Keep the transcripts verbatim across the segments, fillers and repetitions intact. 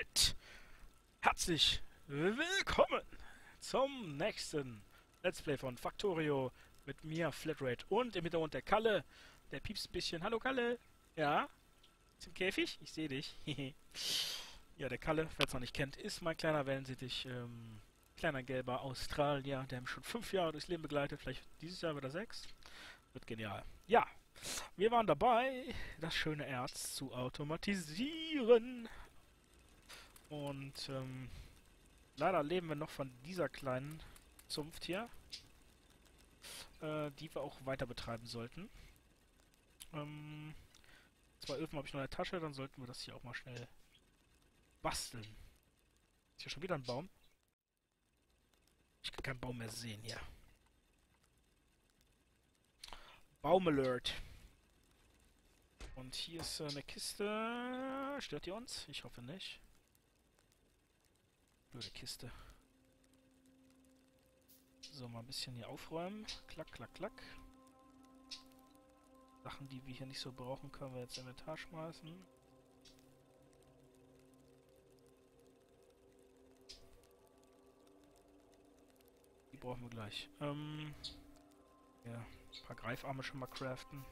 damit herzlich willkommen zum nächsten Let's Play von Factorio mit mir, Flatrate, und im Hintergrund der Kalle. Der piepst ein bisschen. Hallo Kalle! Ja? Ist im Käfig? Ich sehe dich. Ja, der Kalle, wer es noch nicht kennt, ist mein kleiner Wellensittich, ähm, kleiner gelber Australier, der mich schon fünf Jahre durchs Leben begleitet. Vielleicht dieses Jahr wieder sechs. Wird genial. Ja! Wir waren dabei, das schöne Erz zu automatisieren. Und ähm, leider leben wir noch von dieser kleinen Zunft hier, äh, die wir auch weiter betreiben sollten. Ähm, zwei Öfen habe ich noch in der Tasche, dann sollten wir das hier auch mal schnell basteln. Ist hier schon wieder ein Baum? Ich kann keinen Baum mehr sehen hier. Baum-Alert. Und hier ist äh, eine Kiste. Stört die uns? Ich hoffe nicht. Blöde Kiste. So, mal ein bisschen hier aufräumen. Klack, klack, klack. Sachen, die wir hier nicht so brauchen, können wir jetzt in den Inventar schmeißen. Die brauchen wir gleich. Ähm... Ja, ein paar Greifarme schon mal craften.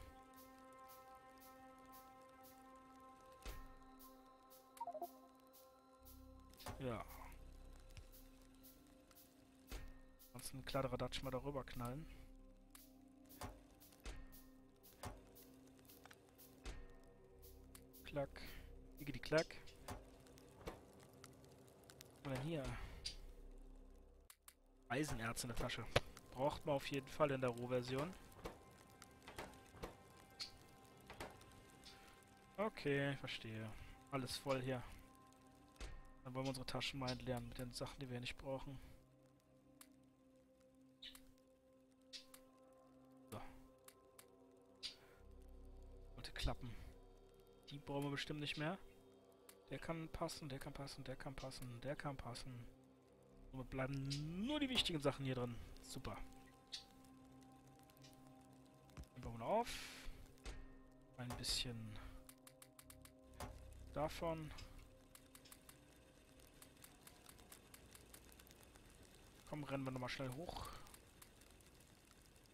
Ja. Sonst ein Kladderadatsch mal darüber knallen. Klack. Iggidi klack. Und dann hier. Eisenerz in der Tasche. Braucht man auf jeden Fall in der Rohversion. Okay, verstehe. Alles voll hier. Dann wollen wir unsere Taschen mal entleeren mit den Sachen, die wir nicht brauchen. So. Sollte klappen. Die brauchen wir bestimmt nicht mehr. Der kann passen, der kann passen, der kann passen, der kann passen. Und wir bleiben nur die wichtigen Sachen hier drin. Super. Dann bauen wir auf. Ein bisschen davon. Komm, rennen wir nochmal schnell hoch.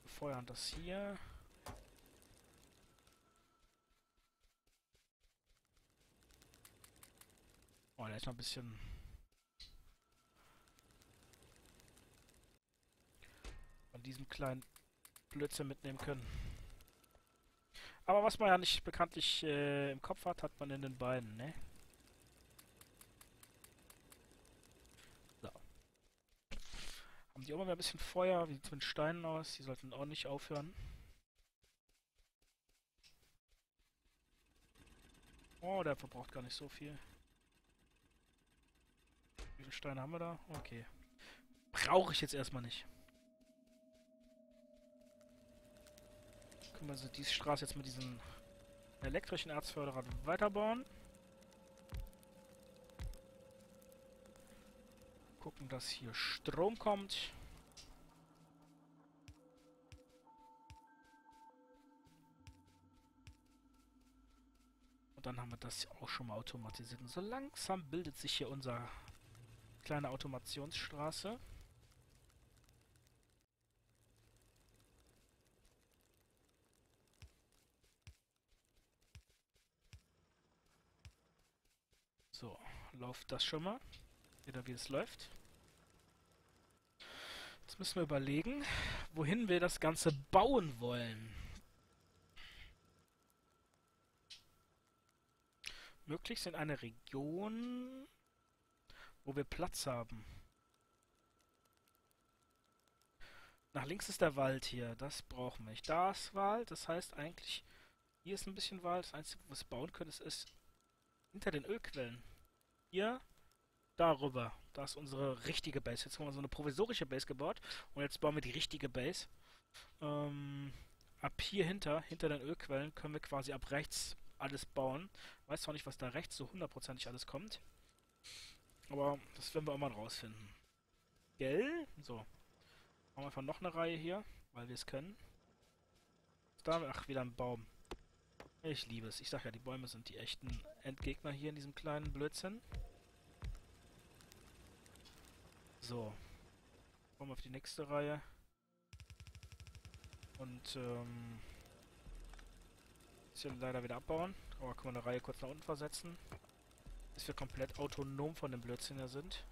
Befeuern das hier. Oh, da ist noch ein bisschen... diesem kleinen Blödsinn mitnehmen können. Aber was man ja nicht bekanntlich äh, im Kopf hat, hat man in den Beinen, ne? So. Haben die auch mal ein bisschen Feuer? Wie sieht es mit Steinen aus? Die sollten auch nicht aufhören. Oh, der verbraucht gar nicht so viel. Wie viele Steine haben wir da? Okay. Brauche ich jetzt erstmal nicht. Können wir also diese Straße jetzt mit diesem elektrischen Erzförderer weiterbauen. Gucken, dass hier Strom kommt. Und dann haben wir das auch schon mal automatisiert. Und so langsam bildet sich hier unsere kleine Automationsstraße. So, läuft das schon mal. Wieder wie es läuft. Jetzt müssen wir überlegen, wohin wir das Ganze bauen wollen. Möglichst in eine Region, wo wir Platz haben. Nach links ist der Wald hier. Das brauchen wir nicht. Da ist Wald. Das heißt eigentlich, hier ist ein bisschen Wald. Das Einzige, was wir bauen können, ist... ist hinter den Ölquellen. Hier, darüber. Da ist unsere richtige Base. Jetzt haben wir so eine provisorische Base gebaut. Und jetzt bauen wir die richtige Base. Ähm, ab hier hinter, hinter den Ölquellen, können wir quasi ab rechts alles bauen. Weiß zwar nicht, was da rechts so hundertprozentig alles kommt. Aber das werden wir auch mal rausfinden. Gell? So. Machen wir einfach noch eine Reihe hier, weil wir es können. Da, ach, wieder ein Baum. Ich liebe es. Ich sag ja, die Bäume sind die echten Endgegner hier in diesem kleinen Blödsinn. So. Kommen wir auf die nächste Reihe. Und ähm... hier leider wieder abbauen. Aber können wir eine Reihe kurz nach unten versetzen. Bis wir komplett autonom von dem Blödsinn her sind.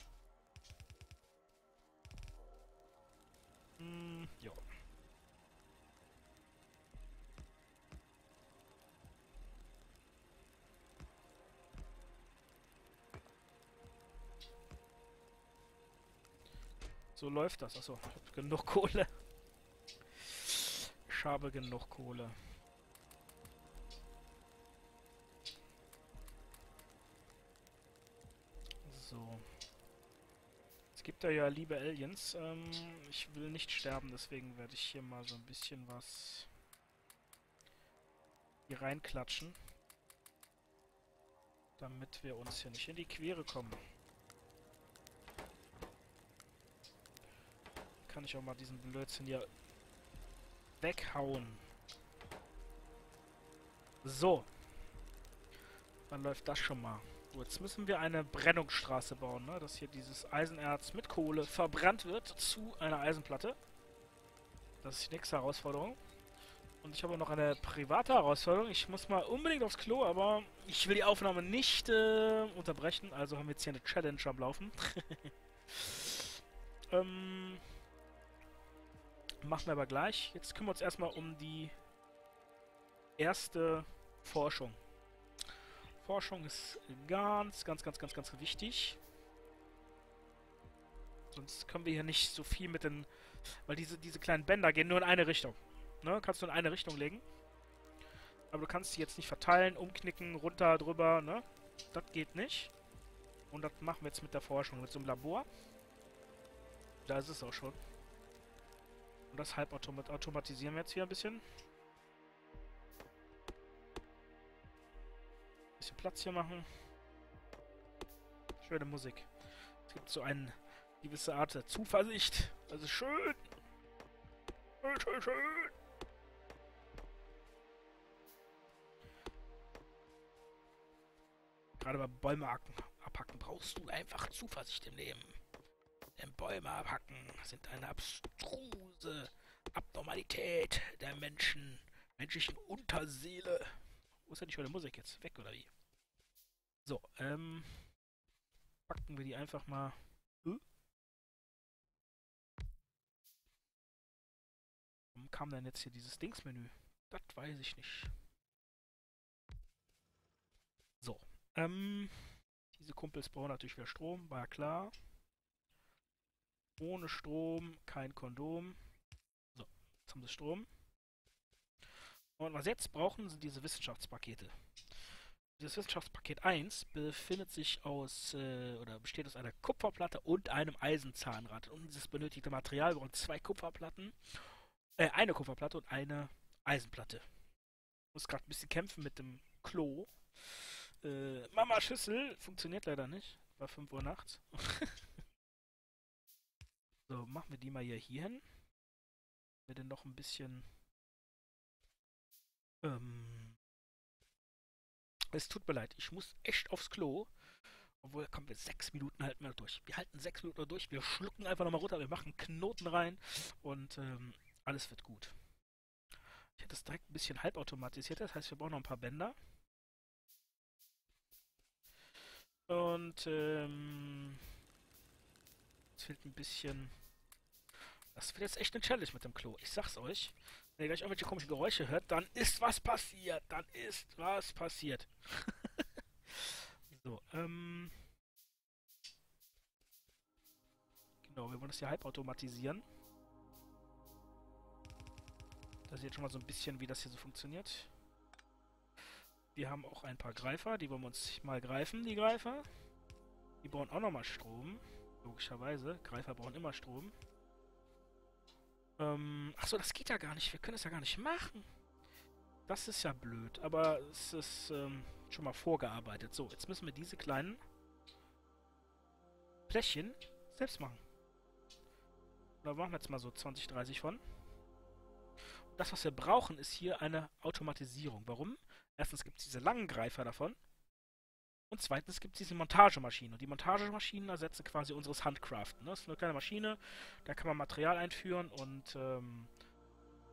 Hm, ja. So läuft das. Achso, ich habe genug Kohle. Ich habe genug Kohle. So. Es gibt da ja liebe Aliens. Ähm, ich will nicht sterben, deswegen werde ich hier mal so ein bisschen was hier reinklatschen. Damit wir uns hier nicht in die Quere kommen. Kann ich auch mal diesen Blödsinn hier weghauen. So. Dann läuft das schon mal. So, jetzt müssen wir eine Brennungsstraße bauen, ne? Dass hier dieses Eisenerz mit Kohle verbrannt wird zu einer Eisenplatte. Das ist die nächste Herausforderung. Und ich habe noch eine private Herausforderung. Ich muss mal unbedingt aufs Klo, aber ich will die Aufnahme nicht äh, unterbrechen. Also haben wir jetzt hier eine Challenge am Laufen. ähm... Machen wir aber gleich. Jetzt kümmern wir uns erstmal um die erste Forschung. Forschung ist ganz, ganz, ganz, ganz, ganz wichtig. Sonst können wir hier nicht so viel mit den... Weil diese, diese kleinen Bänder gehen nur in eine Richtung. Ne? Kannst du in eine Richtung legen. Aber du kannst sie jetzt nicht verteilen, umknicken, runter, drüber. Ne? Das geht nicht. Und das machen wir jetzt mit der Forschung. Mit so einem Labor. Da ist es auch schon. Und das halb automatisieren wir jetzt hier ein bisschen. Ein bisschen Platz hier machen. Schöne Musik. Es gibt so eine gewisse Art der Zuversicht. Also schön. Schön, schön, schön. Gerade bei Bäume abhacken brauchst du einfach Zuversicht im Leben. Denn Bäume abhacken sind eine abstruse Abnormalität der Menschen, menschlichen Unterseele. Wo ist denn die schöne Musik jetzt? Weg oder wie? So, ähm. Packen wir die einfach mal. Hm? Warum kam denn jetzt hier dieses Dingsmenü? Das weiß ich nicht. So, ähm. Diese Kumpels brauchen natürlich wieder Strom, war ja klar. Ohne Strom, kein Kondom. So, jetzt haben sie Strom. Und was jetzt brauchen, sind diese Wissenschaftspakete. Dieses Wissenschaftspaket eins befindet sich aus, äh, oder besteht aus einer Kupferplatte und einem Eisenzahnrad. Und dieses benötigte Material braucht zwei Kupferplatten, äh, eine Kupferplatte und eine Eisenplatte. Ich muss gerade ein bisschen kämpfen mit dem Klo. Äh, Mama Schüssel funktioniert leider nicht. War fünf Uhr nachts. So, machen wir die mal hier, hier hin. Wir denn noch ein bisschen... Ähm... Es tut mir leid, ich muss echt aufs Klo. Obwohl, kommen wir sechs Minuten halten wir durch. Wir halten sechs Minuten durch, wir schlucken einfach nochmal runter, wir machen Knoten rein und ähm, alles wird gut. Ich hätte das direkt ein bisschen halbautomatisiert, das heißt, wir brauchen noch ein paar Bänder. Und ähm... fehlt ein bisschen... Das wird jetzt echt eine Challenge mit dem Klo. Ich sag's euch. Wenn ihr gleich irgendwelche komischen Geräusche hört, dann ist was passiert. Dann ist was passiert. So, ähm... Genau, wir wollen das hier halb automatisieren. Das ist jetzt schon mal so ein bisschen, wie das hier so funktioniert. Wir haben auch ein paar Greifer. Die wollen wir uns mal greifen, die Greifer. Die brauchen auch nochmal Strom. Logischerweise. Greifer brauchen immer Strom. Ähm, achso, das geht ja gar nicht. Wir können es ja gar nicht machen. Das ist ja blöd. Aber es ist ähm, schon mal vorgearbeitet. So, jetzt müssen wir diese kleinen Pläschchen selbst machen. Da machen wir jetzt mal so zwanzig, dreißig von. Und das, was wir brauchen, ist hier eine Automatisierung. Warum? Erstens gibt es diese langen Greifer davon. Und zweitens gibt es diese Montagemaschinen. Und die Montagemaschinen ersetzen quasi unseres Handcraften. Ne? Das ist eine kleine Maschine, da kann man Material einführen und ähm,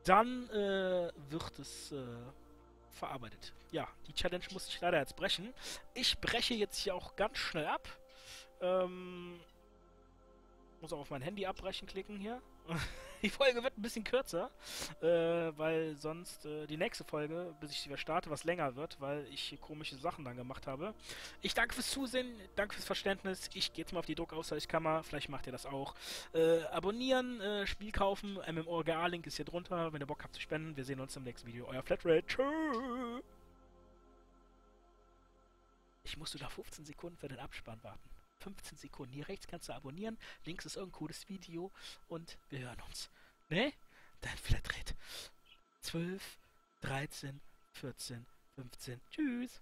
dann äh, wird es äh, verarbeitet. Ja, die Challenge muss ich leider jetzt brechen. Ich breche jetzt hier auch ganz schnell ab. Ähm, muss auch auf mein Handy abbrechen klicken hier. Die Folge wird ein bisschen kürzer, äh, weil sonst äh, die nächste Folge, bis ich sie wieder starte, was länger wird, weil ich komische Sachen dann gemacht habe. Ich danke fürs Zusehen, danke fürs Verständnis. Ich gehe jetzt mal auf die Druckausgleichskammer, vielleicht macht ihr das auch. Äh, abonnieren, äh, Spiel kaufen, MMORGA-Link ist hier drunter, wenn ihr Bock habt zu spenden. Wir sehen uns im nächsten Video. Euer Flatrate. Tschö. Ich musste da fünfzehn Sekunden für den Abspann warten. fünfzehn Sekunden. Hier rechts kannst du abonnieren, links ist irgendein cooles Video und wir hören uns. Ne? Dein Flatrate. zwölf, dreizehn, vierzehn, fünfzehn. Tschüss.